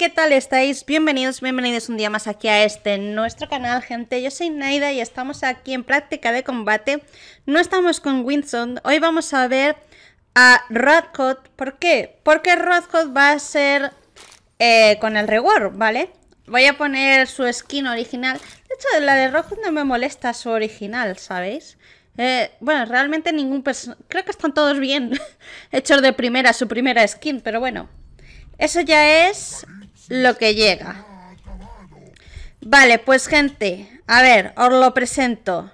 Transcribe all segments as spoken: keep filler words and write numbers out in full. ¿qué tal estáis? Bienvenidos, bienvenidos un día más aquí a este nuestro canal, gente. Yo soy Naida y estamos aquí en práctica de combate. No estamos con Winston, hoy vamos a ver a Rothkot. ¿Por qué? Porque Rothkot va a ser eh, con el reward, ¿vale? Voy a poner su skin original. De hecho, la de Rothkot no me molesta su original, ¿sabéis? Eh, bueno, realmente ningún personaje... Creo que están todos bien hechos de primera, su primera skin, pero bueno. Eso ya es lo que llega. Vale, pues gente, a ver, os lo presento.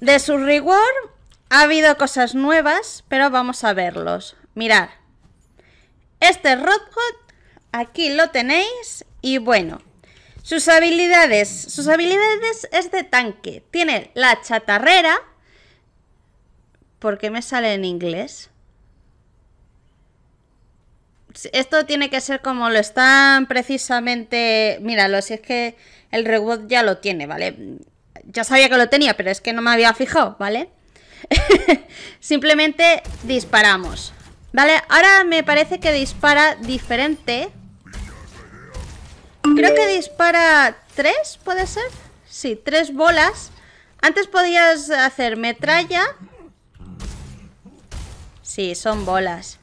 De su reward ha habido cosas nuevas, pero vamos a verlos. Mirad. Este Roadhog, aquí lo tenéis y bueno. Sus habilidades, sus habilidades es de tanque. Tiene la chatarrera. ¿Por qué me sale en inglés? Esto tiene que ser como lo están precisamente... Míralo, si es que el reward ya lo tiene, ¿vale? Ya sabía que lo tenía, pero es que no me había fijado, ¿vale? Simplemente disparamos, ¿vale? Ahora me parece que dispara diferente. Creo que dispara tres, ¿puede ser? Sí, tres bolas. Antes podías hacer metralla. Sí, son bolas.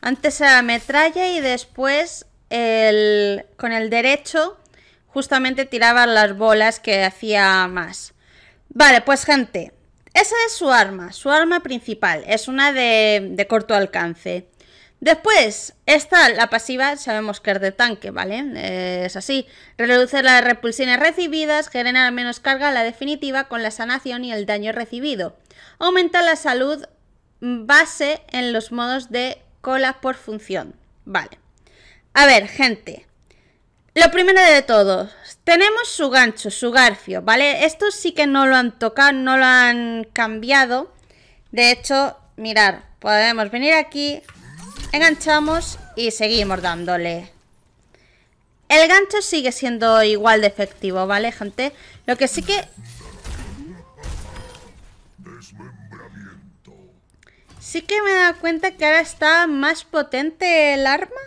Antes era metralla y después el, con el derecho justamente tiraban las bolas que hacía más. Vale, pues gente, esa es su arma, su arma principal. Es una de, de corto alcance. Después está la pasiva, sabemos que es de tanque, ¿vale? Eh, es así, reduce las repulsiones recibidas, genera menos carga la definitiva con la sanación y el daño recibido. Aumenta la salud base en los modos de cola por función. Vale. A ver, gente, lo primero de todo, tenemos su gancho, su garfio, ¿vale? Esto sí que no lo han tocado, no lo han cambiado. De hecho, mirad, podemos venir aquí... Enganchamos y seguimos dándole. El gancho sigue siendo igual de efectivo, ¿vale, gente? Lo que sí que... Sí que me he dado cuenta que ahora está más potente el arma.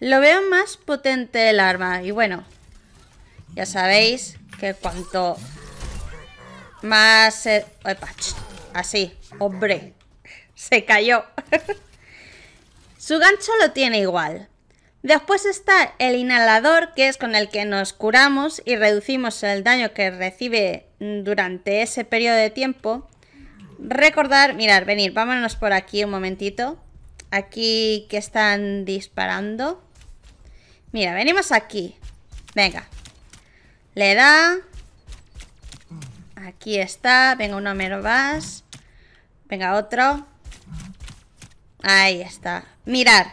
Lo veo más potente el arma. Y bueno, ya sabéis que cuanto más... Eh... Opa, así, hombre. Se cayó. Su gancho lo tiene igual. Después está el inhalador, que es con el que nos curamos y reducimos el daño que recibe durante ese periodo de tiempo. Recordar, mirad, venir, vámonos por aquí un momentito. Aquí que están disparando. Mira, venimos aquí. Venga. Le da. Aquí está. Venga, uno menos más. Venga, otro. Ahí está. Mirad.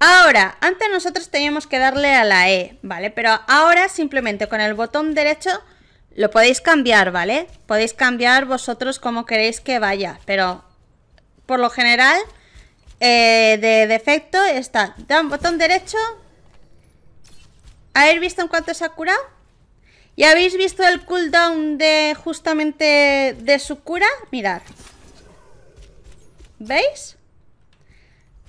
Ahora, antes nosotros teníamos que darle a la E, ¿vale? Pero ahora simplemente con el botón derecho lo podéis cambiar, ¿vale? Podéis cambiar vosotros como queréis que vaya, pero por lo general eh, de defecto está. Dan botón derecho. ¿Habéis visto en cuánto se ha curado? ¿Y habéis visto el cooldown de justamente de su cura? Mirad. ¿Veis?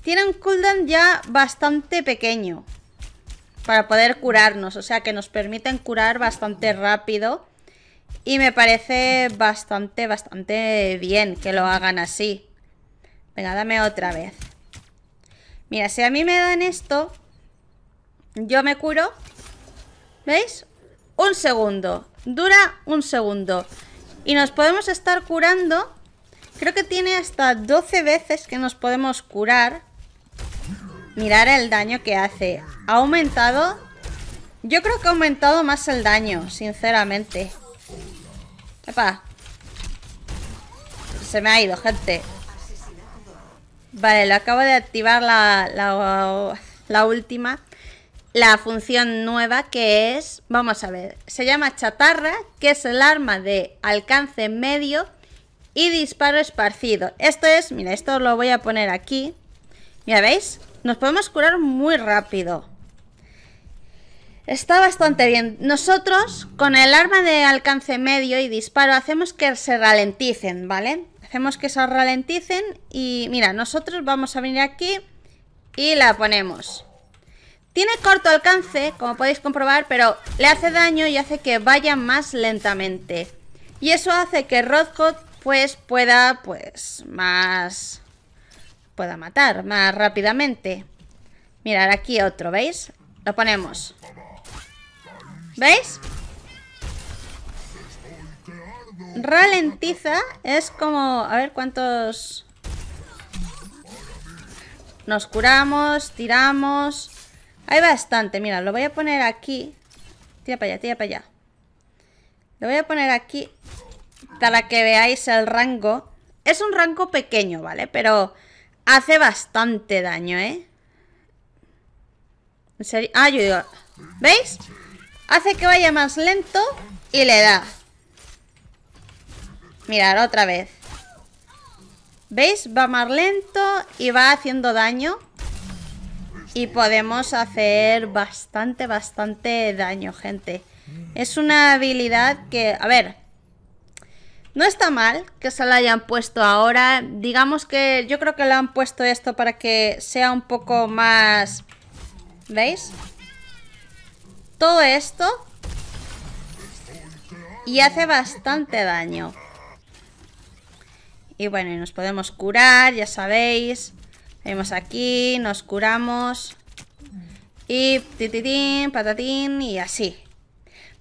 Tiene un cooldown ya bastante pequeño para poder curarnos, o sea que nos permiten curar bastante rápido y me parece bastante, bastante bien que lo hagan así. Venga, dame otra vez. Mira, si a mí me dan esto, yo me curo. ¿Veis? Un segundo, dura un segundo y nos podemos estar curando. Creo que tiene hasta doce veces que nos podemos curar. Mirar el daño que hace. Ha aumentado. Yo creo que ha aumentado más el daño, sinceramente. Epa. Se me ha ido, gente. Vale, lo acabo de activar la, la, la última. La función nueva que es... Vamos a ver. Se llama chatarra, que es el arma de alcance medio y disparo esparcido. Esto es... Mira, esto lo voy a poner aquí. Mira, ¿veis? Nos podemos curar muy rápido. Está bastante bien. Nosotros, con el arma de alcance medio y disparo, hacemos que se ralenticen, ¿vale? Hacemos que se ralenticen y, mira, nosotros vamos a venir aquí y la ponemos. Tiene corto alcance, como podéis comprobar, pero le hace daño y hace que vaya más lentamente. Y eso hace que Rothkot pues pueda, pues, más... pueda matar más rápidamente. Mirad, aquí otro, ¿veis? Lo ponemos. ¿Veis? Ralentiza, es como... a ver cuántos... Nos curamos, tiramos... Hay bastante, mira, lo voy a poner aquí. Tira para allá, tira para allá. Lo voy a poner aquí para que veáis el rango. Es un rango pequeño, ¿vale? Pero hace bastante daño, ¿eh? ¿En serio? Ah, yo digo... ¿Veis? Hace que vaya más lento y le da. Mirad, otra vez. ¿Veis? Va más lento y va haciendo daño. Y podemos hacer bastante, bastante daño, gente. Es una habilidad que... A ver... No está mal que se la hayan puesto ahora. Digamos que yo creo que le han puesto esto para que sea un poco más... ¿Veis? Todo esto. Y hace bastante daño. Y bueno, y nos podemos curar, ya sabéis. Venimos aquí, nos curamos. Y tititín, patatín y así.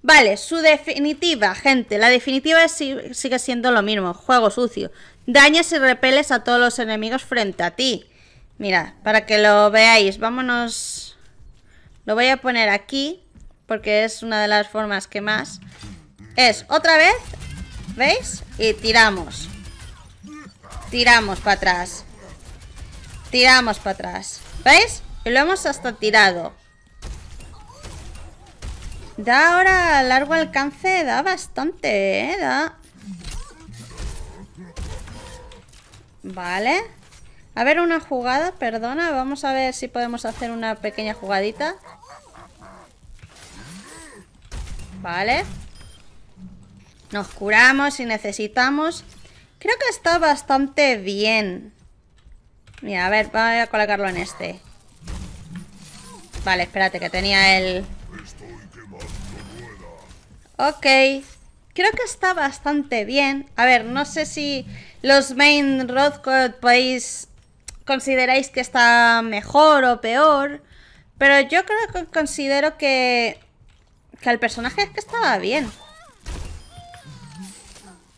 Vale, su definitiva, gente. La definitiva sigue siendo lo mismo. Juego sucio. Dañas y repeles a todos los enemigos frente a ti. Mirad, para que lo veáis. Vámonos. Lo voy a poner aquí, porque es una de las formas que más. Es otra vez. ¿Veis? Y tiramos. Tiramos para atrás. Tiramos para atrás. ¿Veis? Y lo hemos hasta tirado. Da ahora largo alcance, da bastante, ¿eh? Da... Vale. A ver una jugada, perdona. Vamos a ver si podemos hacer una pequeña jugadita. Vale. Nos curamos si necesitamos. Creo que está bastante bien. Mira, a ver, voy a colocarlo en este. Vale, espérate, que tenía el... Ok, creo que está bastante bien. A ver, no sé si los main Rothkot podéis... consideráis que está mejor o peor. Pero yo creo que considero que... que el personaje es que estaba bien.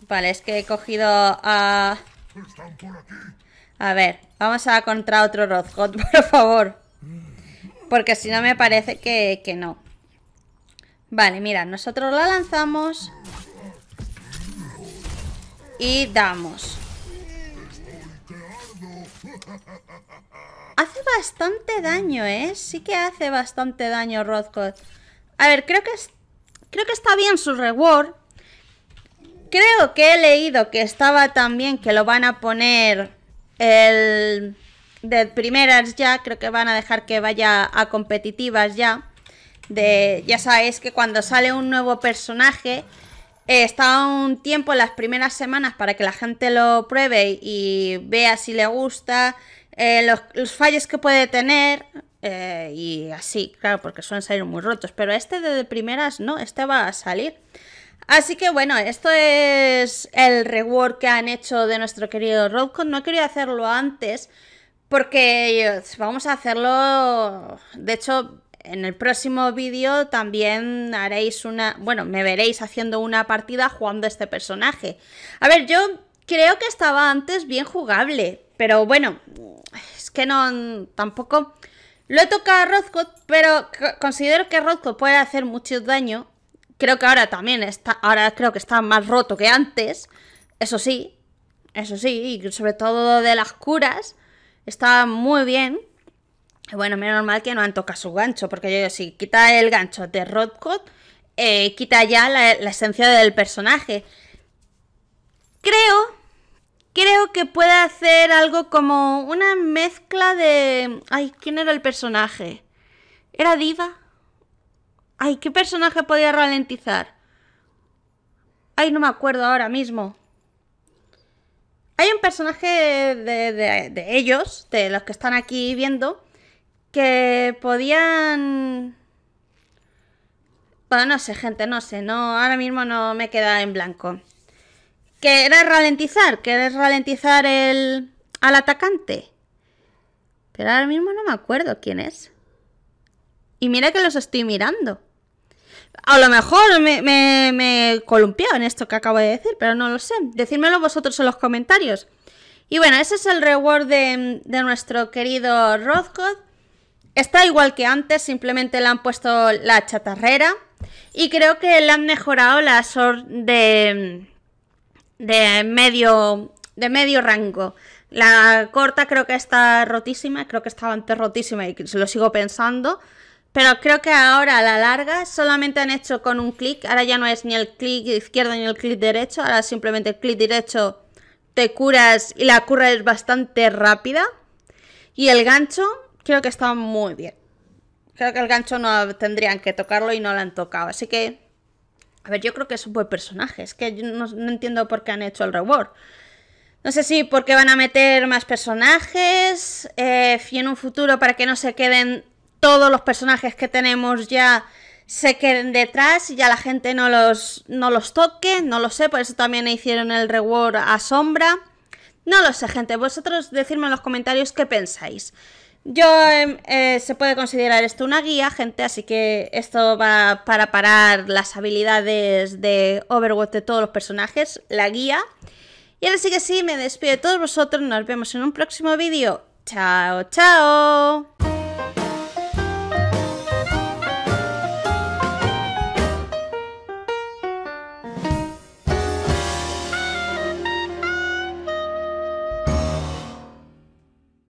Vale, es que he cogido a... A ver, vamos a contra otro Rothkot, por favor. Porque si no me parece que, que no. Vale, mira, nosotros la lanzamos y damos. Hace bastante daño, ¿eh? Sí que hace bastante daño Rothkot. A ver, creo que, es, creo que está bien su reward. Creo que he leído que estaba tan bien que lo van a poner el de primeras ya. Creo que van a dejar que vaya a competitivas ya. De, ya sabéis que cuando sale un nuevo personaje eh, está un tiempo en las primeras semanas para que la gente lo pruebe y vea si le gusta, eh, los, los fallos que puede tener, eh, y así, claro, porque suelen salir muy rotos, pero este de primeras no, este va a salir. Así que bueno, esto es el reward que han hecho de nuestro querido Roadhog. No quería hacerlo antes porque vamos a hacerlo, de hecho... En el próximo vídeo también haréis una... Bueno, me veréis haciendo una partida jugando a este personaje. A ver, yo creo que estaba antes bien jugable. Pero bueno, es que no... Tampoco... Lo he tocado a Rothkot, pero considero que Rothkot puede hacer mucho daño. Creo que ahora también está... Ahora creo que está más roto que antes. Eso sí. Eso sí, y sobre todo de las curas. Está muy bien. Bueno, menos mal que no han tocado su gancho, porque yo si quita el gancho de Rothkot, eh, quita ya la, la esencia del personaje. Creo, creo que puede hacer algo como una mezcla de... Ay, ¿quién era el personaje? ¿Era Diva? Ay, ¿qué personaje podía ralentizar? Ay, no me acuerdo ahora mismo. Hay un personaje de, de, de ellos, de los que están aquí viendo... que podían... Bueno, no sé, gente, no sé, no, ahora mismo no me queda en blanco. Que era ralentizar, ¿querés ralentizar el, al atacante? Pero ahora mismo no me acuerdo quién es. Y mira que los estoy mirando. A lo mejor me, me, me columpio en esto que acabo de decir, pero no lo sé. Decídmelo vosotros en los comentarios. Y bueno, ese es el reward de, de nuestro querido Rothkot. Está igual que antes, simplemente le han puesto la chatarrera. Y creo que le han mejorado la sort de, de, medio, de medio rango. La corta creo que está rotísima, creo que estaba antes rotísima y lo sigo pensando. Pero creo que ahora a la larga solamente han hecho con un clic. Ahora ya no es ni el clic izquierdo ni el clic derecho. Ahora simplemente el clic derecho te curas y la cura es bastante rápida. Y el gancho creo que está muy bien. Creo que el gancho no tendrían que tocarlo y no lo han tocado. Así que, a ver, yo creo que es un buen personaje. Es que yo no, no entiendo por qué han hecho el reward. No sé si porque van a meter más personajes. Eh, y en un futuro para que no se queden... todos los personajes que tenemos ya se queden detrás y ya la gente no los, no los toque, no lo sé, por eso también hicieron el reward a sombra. No lo sé, gente, vosotros decidme en los comentarios qué pensáis. Yo, eh, eh, se puede considerar esto una guía, gente, así que esto va para parar las habilidades de Overwatch de todos los personajes, la guía. Y ahora sí que sí, me despido de todos vosotros, nos vemos en un próximo vídeo. Chao, chao.